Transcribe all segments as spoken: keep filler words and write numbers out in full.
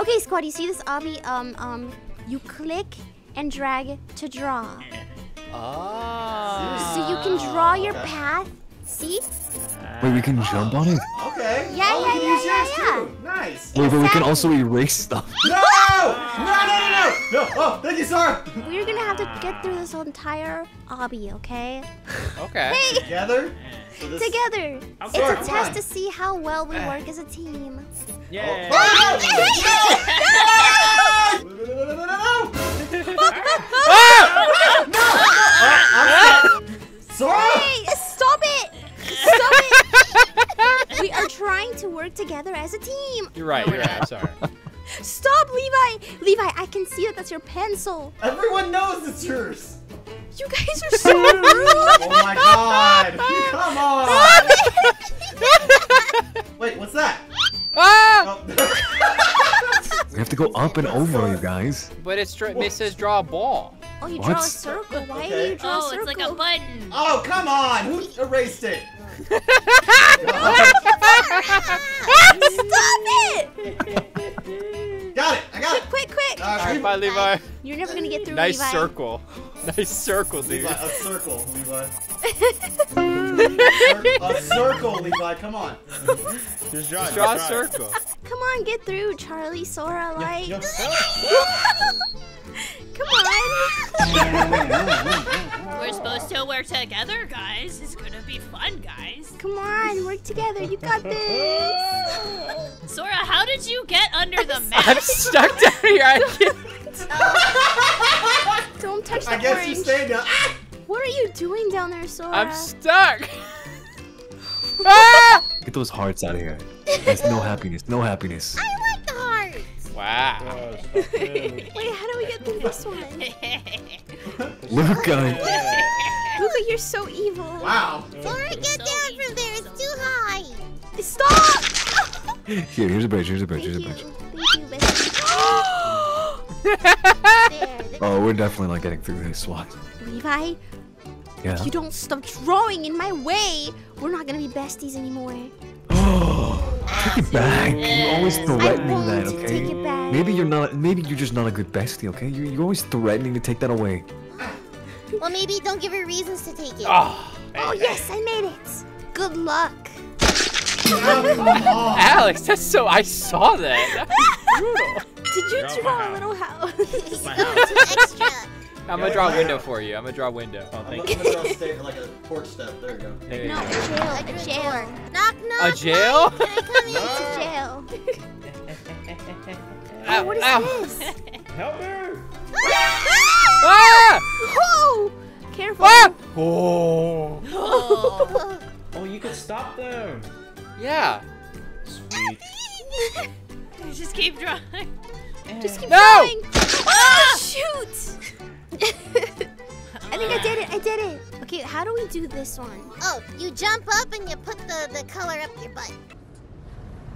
Okay, squad, you see this obby? Um, um, you click and drag to draw. Oh. So you can draw your okay. path. See? Wait, we can oh. jump on it? Okay. Yeah, oh, yeah, we can yeah, use yeah, yeah. Too. Nice. Wait, exactly. But we can also erase stuff. No! No, no, no, no! No! Oh, thank you, Sora! We're gonna have to get through this whole entire obby, okay? Okay. Hey. Together? So this... Together. It's Sora, a test on. to see how well we work as a team. Yeah. Oh. No! No! No! No! No! No! No! Ah! No! Ah! Sora! Hey, stop it! Stop it! We are trying to work together as a team. You're right. You're right. I'm sorry. Stop, Levi! Levi, I can see that that's your pencil. Everyone knows it's yours. You guys are so rude. Oh my god! Come on! Stop it. Wait, what's that? Ah! Oh. We have to go up and over, you guys. But it's tra it says draw a ball. Oh, you what? draw a circle. Why okay. do you draw oh, a circle? Oh, it's like a button. Oh, come on! Who erased it? Stop it! Got it! I got it! Quick, quick! All right, bye, Levi. You're never gonna get through. Nice Levi. circle. Nice circle, dude. Levi, a circle, Levi. A circle, Levi. Come on. Just draw, Just draw a circle. Come on, get through, Charli, Sora, Light. Yeah, yeah. Come on! We're supposed to work together, guys. It's gonna be fun, guys. Come on, work together. You got this. Sora, how did you get under I'm the map? I'm stuck down here. I can't. Oh. Don't touch the I guess orange. you stay down. What are you doing down there, Sora? I'm stuck. Get those hearts out of here. There's no happiness. No happiness. I Wow. Wait, how do we get through this one? Luca. Luca, you're so evil. Wow. Sora, get so down evil. from there. It's so too high. Stop! Here, here's a bridge. Here's a bridge. Thank here's you. a bridge. Thank you, bestie. Oh, we're definitely not getting through this one. Levi? Yeah? If you don't stop drawing in my way, we're not going to be besties anymore. Take it back. You're always threatening that, okay? Take it back. Maybe you're not. Maybe you're just not a good bestie, okay? You're, you're always threatening to take that away. Well, maybe don't give her reasons to take it. Oh, oh yes, I made it. Good luck. Alex, that's so. I saw that. That's brutal. Did you draw, draw a little house? Extra. I'm gonna draw a window for you. I'm gonna draw a window. Oh, thank I'm, you. I'm gonna draw a like a porch step. There you go. There you no, go. a jail. A jail. Knock, knock. A jail? Can I come no. into jail? Oh, what is Ow. this? Help her! Ah! Oh! Careful. Ah! Oh. Oh. Oh, you can stop them. Yeah. Sweet. Just keep drawing. Just keep no! drawing. Oh, shoot! I think I did it, I did it. Okay, how do we do this one? Oh, you jump up and you put the, the color up your butt.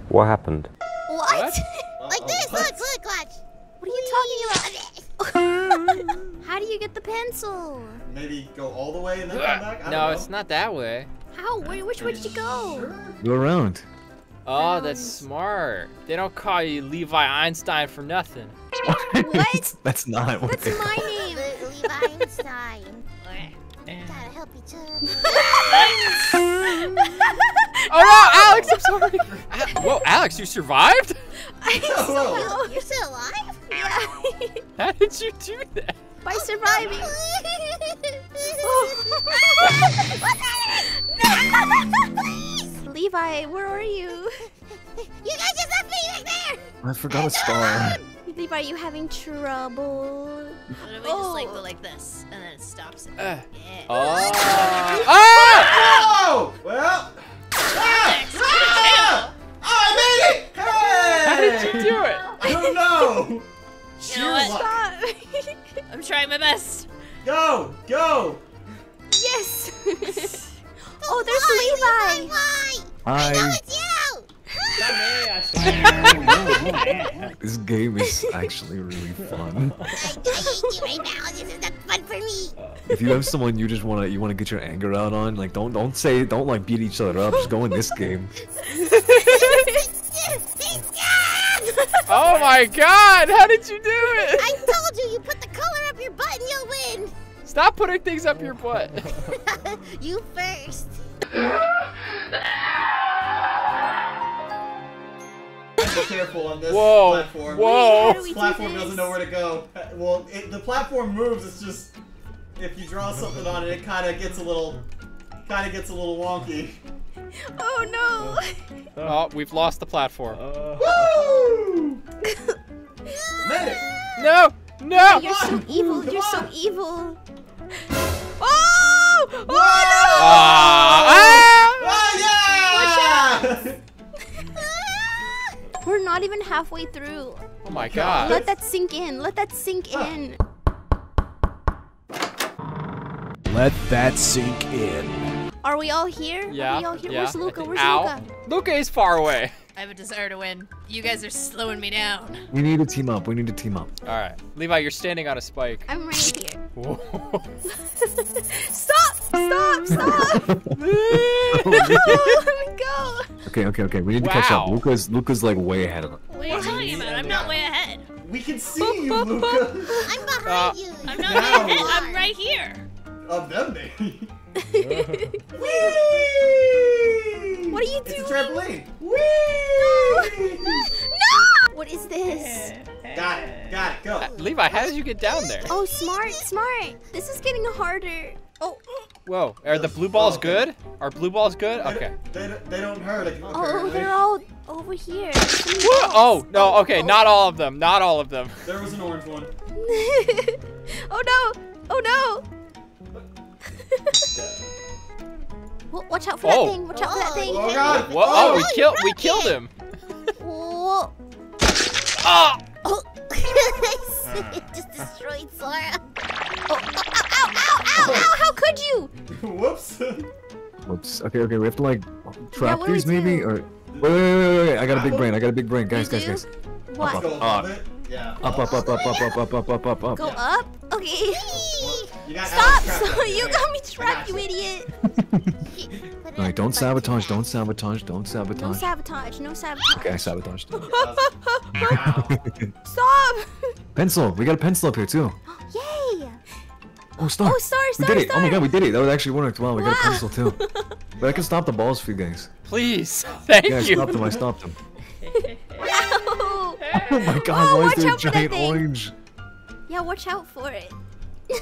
What happened? What? what? Like this, look, look, watch. What are you talking about? How do you get the pencil? Maybe go all the way and then come back? I don't no, know. It's not that way. How? Which way did you go? Sure. Go around. Oh, that's smart. They don't call you Levi Einstein for nothing. What? That's not what That's my name. Levi Einstein. Gotta help each other. Oh, wow, Alex, I'm sorry. Whoa, Alex, you survived? I somehow. You're still alive? Yeah. How did you do that? By surviving. Levi, where are you? You guys just left me right there! I forgot a star. Levi, are you having trouble? What if we oh. just like go like this, and then it stops it? Uh. Yeah. Oh! Oh! Oh! Well! Ah! Ah! Oh, I made it! Hey! How did you do it? I don't know! You know what? Stop! I'm trying my best. Go! Go! Yes! Oh, there's Levi! Levi! I know it's you! This game is actually really fun. I, I hate you right now. This is not fun for me. If you have someone you just wanna you wanna get your anger out on, like don't don't say don't like beat each other up. Just go in this game. Oh my god, how did you do it? I told you, you put the color up your butt and you'll win. Stop putting things up your butt. You first. Be careful on this Whoa. platform. Whoa! This platform do this? doesn't know where to go. Well, it, the platform moves. It's just if you draw something on it, it kind of gets a little, kind of gets a little wonky. Oh no! Oh, we've lost the platform. Uh, Woo! Made it! No! No! You're so evil! You're so evil! Oh! Oh no! Ah! Oh yeah! Watch out! We're not even halfway through. Oh my god. Let that sink in. Let that sink in. Let that sink in. Are we all here? Yeah. Are we all here? Yeah. Where's Luca? Where's Ow. Luca? Luca is far away. I have a desire to win. You guys are slowing me down. We need to team up. We need to team up. All right. Levi, you're standing on a spike. I'm right here. Whoa. Stop! Stop! Stop! No! Let me go! Okay, okay, okay. We need wow. to catch up. Luca's Luca's like way ahead of us. What are you talking about? I'm not way ahead. We can see you, Luca. I'm behind uh, you. I'm not way ahead. I'm right here. Of them, baby. Whee! What are you doing? It's a trampoline. Whee! No! No! What is this? Got it. Got it. Go. Uh, Levi, how did you get down there? Oh, smart, smart. This is getting harder. Oh. Whoa, are the blue balls oh, okay. good? Are blue balls good? Okay. They, they, they don't hurt. Like, oh, they're all over here. Oh, no, okay, oh. not all of them. Not all of them. There was an orange one. Oh, no. Oh, no. Well, watch out for oh. that thing. Watch out for that thing. Oh, God. Whoa. Oh, oh, we, kill, we killed him. Whoa. Oh. Oh. It just destroyed Sora. Oh, ow, ow, ow, ow, ow, how could you? Whoops. Whoops. Okay, okay, we have to like trap yeah, these maybe? Or... Wait, wait, wait, wait, wait, I got a big brain, I got a big brain. Guys, you guys, do? guys. What? Up, up, up. Up, up, up, up, up, up, up, up, up, up. Go up? Okay. Stop! So you got me trapped, you idiot. All right, don't sabotage, don't sabotage, don't sabotage. No sabotage, no sabotage. Okay, I sabotaged. Stop! Pencil, we got a pencil up here too. Yay! Oh, star! Oh, star, star, we did it. Star. Oh my god, we did it! That actually worked. Wow, we wow. got a pencil too. But I can stop the balls for you guys. Please, thank yeah, you. Yeah, I stopped them. I stopped them. Ow. Oh my god, Whoa, why is there a giant orange? Yeah, watch out for it. No!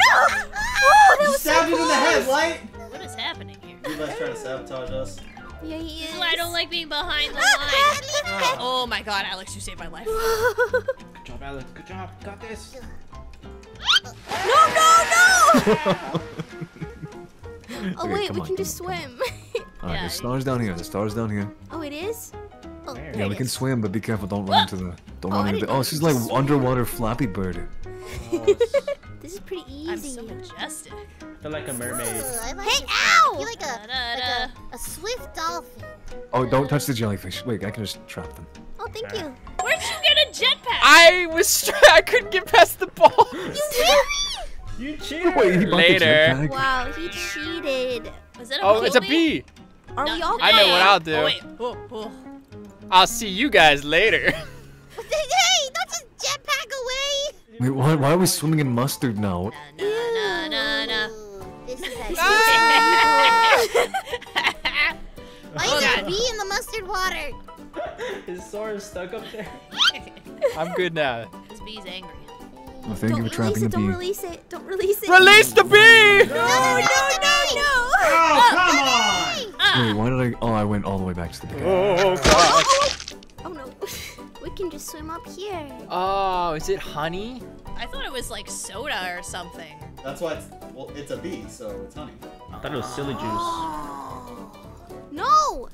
Whoa, that you was stabbed so him in the head, Light. What is happening here? Levi's trying to sabotage us. Yeah, he is. I don't like being behind the line. Oh my god, Alex, you saved my life. Good job, Alex. Good job. Got this. No, no, no! Oh, okay, wait, we on, can just on, swim. Alright, yeah, the star's down here. The star's down here. Oh, it is? Oh, yeah, we is. can swim, but be careful. Don't run into the. Don't oh, run into the. Oh, she's like swim. underwater Flappy Bird. Oh, this is pretty easy. I'm so majestic. I feel like a mermaid. Ooh, like hey, ow! You're like, a, like a, a swift dolphin. Oh, don't touch the jellyfish. Wait, I can just trap them. Oh, thank you. Where'd you get a jetpack? I was I couldn't get past the ball. You cheated. Wait, he Later. Wow, he cheated. Was that a Oh, it's a bee. Are no, we all? I know what I'll do. Oh, wait. Oh, oh. I'll see you guys later. Hey, don't just jetpack away. Wait, why, why are we swimming in mustard now? No, no, no, no. This is a Why is there a bee in the mustard water? Is Sora stuck up there? I'm good now. This bee's angry. Well, thank don't you for trapping the bee. Don't release it. Don't release it. Release the bee! No, no, no, no, no! no. Oh, come oh, on! Wait, why did I... Oh, I went all the way back to the beginning. Oh, God. Oh, oh, oh no. We can just swim up here. Oh, is it honey? I thought it was like soda or something. That's why it's... Well, it's a bee, so it's honey. I thought it was silly juice. Oh. No!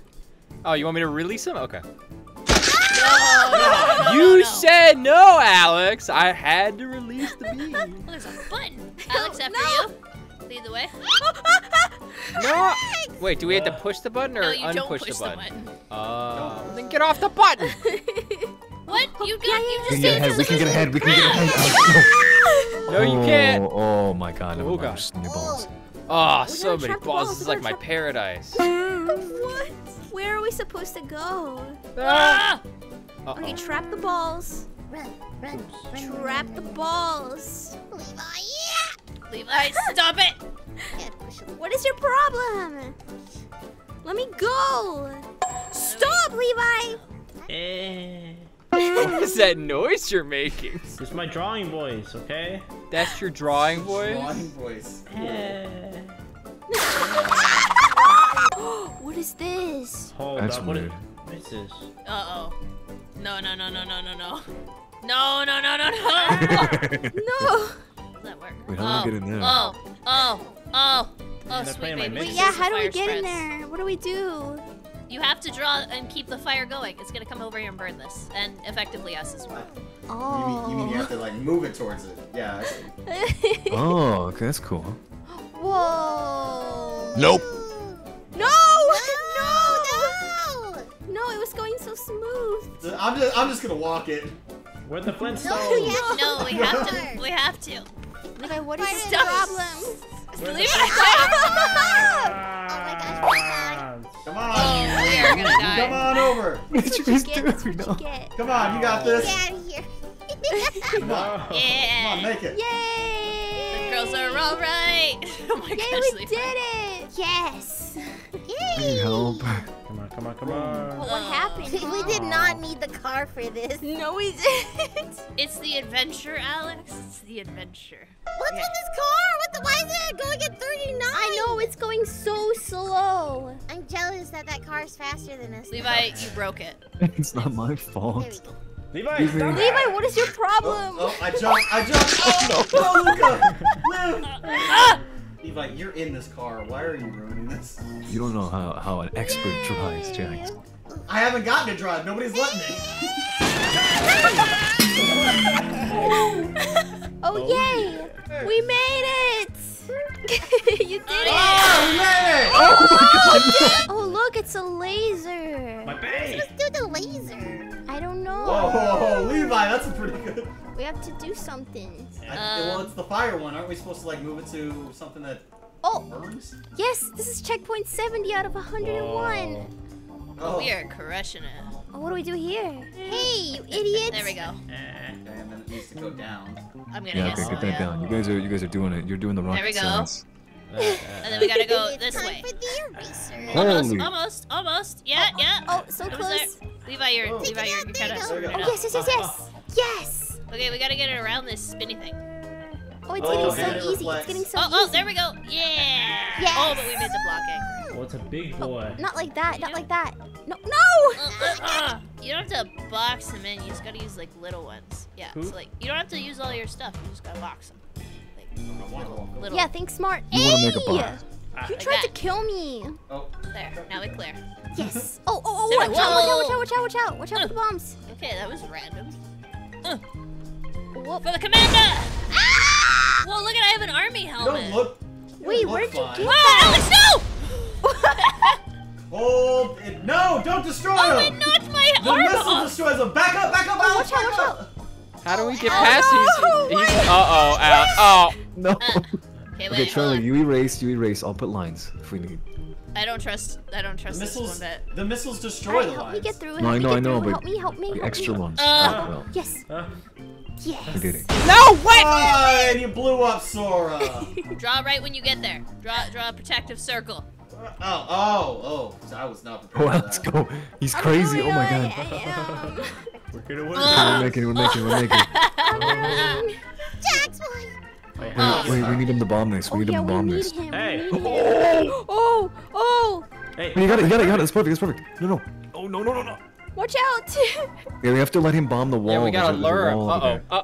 Oh, you want me to release him? Okay. No, no, no, you no, no. said no, Alex. I had to release the bee. Well, there's a button. Alex, after no. you. Lead the way. No. Wait, do we have to push the button or no, you unpush don't push the button? The button. Uh, no. Then get off the button. What? You got? You just said we, we can get ahead. We can get ahead. No, you can't. Oh, oh my God. Oh God. Balls. Oh, so many balls. This is like my paradise. What? Where are we supposed to go? Ah! Uh-oh. Okay, trap the balls. Run, run, run, trap run, run, the run. balls. Levi, yeah! Levi, stop it! What is your problem? Let me go! Stop, Levi! Eh. What is that noise you're making? It's my drawing voice, okay? That's your drawing voice? Drawing voice. Eh. What is this? Hold That's up. Weird. What is this? Uh oh. No, no, no, no, no, no, no. No, no, no, no, no. No. How does that work? Wait, how oh, do I get in there? Oh, oh, oh, oh, sweet baby. Wait, yeah, how do we get in there? What do we do? You have to draw and keep the fire going. It's gonna come over here and burn this, and effectively us as well. Oh. You mean you, mean you have to like move it towards it? Yeah. I see. Oh, okay, that's cool. Whoa. Nope. No. No. No. No, it was going so smooth. I'm just, I'm just gonna walk it. Where the Flintstones? No, no, no, we have to. We have to. Levi, what is your problem? Levi. Oh my gosh. Come on! Oh, we are gonna die. Come on over! What did you guys do? Come on, you got this! Get out of here! Come on! Yeah! Come on, make it! Yay! The girls are all right! Oh my Yay, gosh, we Levi. did it! Yes! Yay! Help! Come on, come on, come on! Well, what happened? We did not need the car for this. No, we didn't. It's the adventure, Alex. It's the adventure. What's yeah. with this car? What the? Why is it going at thirty-nine? I know, it's going so slow. I'm jealous that that car is faster than us. Levi, now. you broke it. It's not my fault. Levi, Levi, stop. Levi, what is your problem? Oh, oh, I jumped! I jumped! Oh no! No, Luca! Live! Ah! Levi, you're in this car. Why are you ruining this? You don't know how, how an expert Yay. drives, Jax. I haven't gotten to drive. Nobody's letting me. oh. oh, yay! Yeah. We made it! You did oh, it! Oh, we made it! Oh, oh, my God. Oh, look, it's a laser. My bang! Let's do the laser. I don't know. Whoa, whoa, whoa, Levi, that's a pretty good. We have to do something. I, um, well, it's the fire one. Aren't we supposed to like move it to something that oh, burns? Yes, this is checkpoint seventy out of one hundred and one. Whoa. Oh. We are crushing it. Oh, what do we do here? Hey, you idiots! There we go. And then it needs to go down. I'm gonna yeah, guess. Okay, get that yeah. down. You guys are you guys are doing it. You're doing the wrong science. There we go. And then we gotta go this way. It's time for the eraser. Almost, almost, almost. Yeah, oh, yeah. Oh, so close. Levi, you're oh. Levi, you're kind of. Oh yes, yes, yes, yes, yes. Okay, we gotta get it around this spinny thing. Oh, it's oh, getting so it easy. It's getting so oh, easy. Oh, there we go. Yeah. Yes. Oh, but we made the blocking. Oh, it's a big boy. Oh, not like that, not like that. No, no! Uh, uh, uh. You don't have to box them in, you just gotta use like little ones. Yeah, Who? so like, you don't have to use all your stuff, you just gotta box them. Like, little, little. Yeah, think smart. You hey! wanna make a box. Ah, you like tried that. to kill me. Oh. There, now we clear. Yes. Oh, oh, oh, watch Whoa. out, watch out, watch out, watch out, watch out uh. for the bombs. Okay, that was random. Uh. Whoa. For the commander! Ah! Whoa, look at, I have an army helmet. No, look. Wait, where did you get that? Whoa, Alex, no! Hold it! No! Don't destroy oh, him! Oh, it's my the arm! The missile off. destroys him! Back up! Back up! Oh, watch out! Watch out! How do we get oh, past no. these? these uh-oh! Out! Oh! No! Uh, okay, wait, okay, Charli, you erase. You erase. I'll put lines if we need. I don't trust. I don't trust the missiles, this one bit. The missiles destroy right, the lines. Help me get through. No, I know. I know. But help me! Help me! The help extra me. ones. Uh, well. Yes. Uh, Yes. No, what? Oh, and you blew up Sora. Draw right when you get there. Draw, draw a protective circle. Oh, oh, oh! I was not prepared. Oh, let's go. He's crazy. Oh my God. We're gonna win. We're making. We're making. We're making. Jax, wait, wait, we need him to bomb this. We need him to bomb this. Hey! Oh, oh! Hey! You got it. You got it. You got it. It's perfect. It's perfect. No, no. Oh no, no, no, no. Watch out! Yeah, we have to let him bomb the wall. Yeah, we gotta lure him. Uh oh. Uh oh.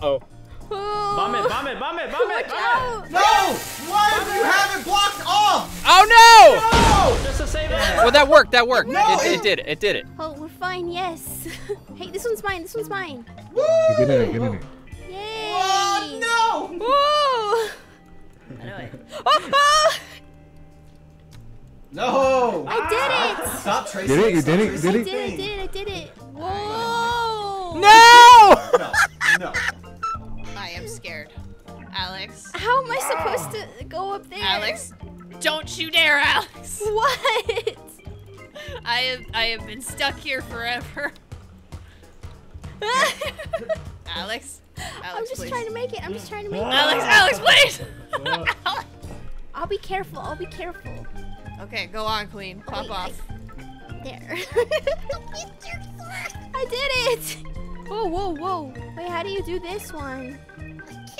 Oh. Bomb it, bomb it, bomb it, bomb it, bomb it! No! Why bomb do you it. have it blocked off? Oh no! No! Just to save yeah. Well, that worked, that worked. No, it, it, it did it, it did it. Oh, we're fine, yes. Hey, this one's mine, this one's mine. Woo! You did it, you did it. Yay! Oh no! Woo! Anyway. Oh, oh. No! I did it! Stop tracing. Did it, you did it, did it? I did it, did it, I did it. Whoa! No! No, no. I am scared, Alex. How am I supposed oh. to go up there? Alex, don't you dare, Alex. What? I have I have been stuck here forever. Alex, Alex, I'm just please. trying to make it. I'm just trying to make it. Alex, Alex, please! Alex. I'll be careful. I'll be careful. Okay, go on, Queen. Pop Wait, off. I... There. I did it! Whoa, whoa, whoa. Wait, how do you do this one? I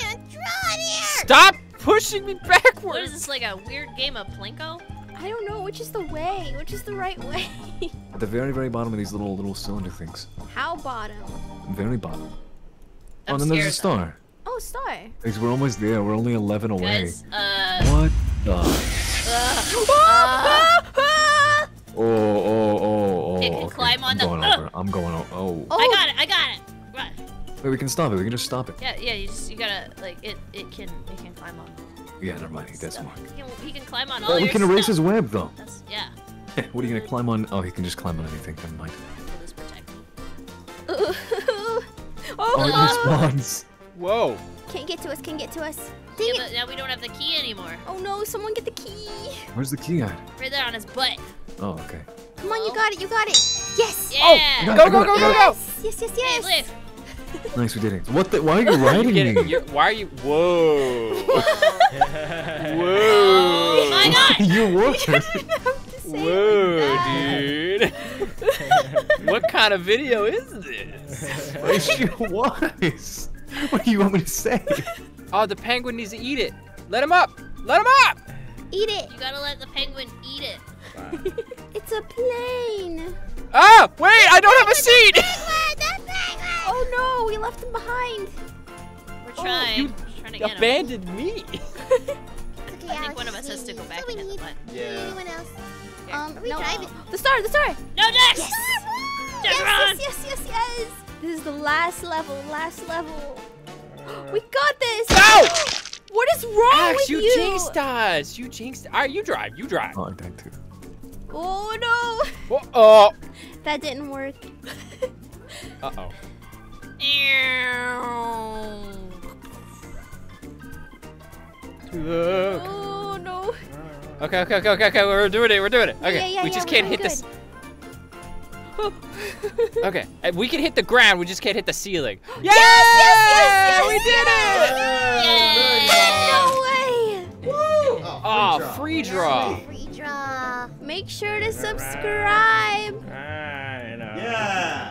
can't draw it here! Stop pushing me backwards! What is this, like a weird game of Plinko? I don't know. Which is the way? Which is the right way? At the very, very bottom of these little, little cylinder things. How bottom? Very bottom. I'm oh, and then there's a star. Though. Oh, star. Because we're almost there. We're only eleven away. Uh... What the? Uh, uh... Oh, oh, oh, oh. It can okay. climb on I'm the. Going uh... over. I'm going over. Oh. oh. I got it. I got it. Run. Wait, we can stop it. We can just stop it. Yeah, yeah. You just you gotta like it. It can. It can climb on. Yeah, never mind. He does more. He can, he can climb on all. Oh, your we can stuff. erase his web though. That's, yeah. What are you gonna climb on? Oh, he can just climb on anything. Never mind. Ooh. Oh, oh, it responds. Whoa. Can't get to us, can't get to us. Dang yeah, it. But now we don't have the key anymore. Oh no, someone get the key. Where's the key at? Right there on his butt. Oh, okay. Come on, you got it, you got it. Yes. Yeah. Oh, go, go, go, go, go, go. Yes, yes, yes. Hey, nice, we did it. What the? Why are you riding me? You're, why are you? Whoa. Whoa. Oh my God. You're working. Whoa, dude. What kind of video is this? Where's your wife? What do you want me to say? Oh, the penguin needs to eat it. Let him up. Let him up. Eat it. You gotta let the penguin eat it. Wow. It's a plane. Ah, oh, wait, I don't have a seat. The penguin, the penguin. Oh no, we left him behind. We're trying. Oh, you We're trying to get abandoned him. me. Okay, I think one of us has to go back so and get the Yeah. Anyone else? Um, are we no. driving? The star, the star! No, Jax! Yes. Yes, yes, yes, yes, yes! This is the last level, last level. We got this! No! What is wrong Jax, with you? you jinxed us! You jinxed us. All right, you drive, you drive. Oh, I died too. Oh, no! Uh oh! That didn't work. Uh-oh. Look. Oh, no. Okay, okay, okay, okay, okay, we're doing it, we're doing it. Okay, yeah, yeah, we just yeah, can't hit this. Okay, we can hit the ground, we just can't hit the ceiling. Yes, yes, yes, yes, yes, we did it! Yes. Yes. No way! Woo! Oh, free draw. Oh, free draw. Free draw. Make sure to subscribe. All right. All right. Yeah.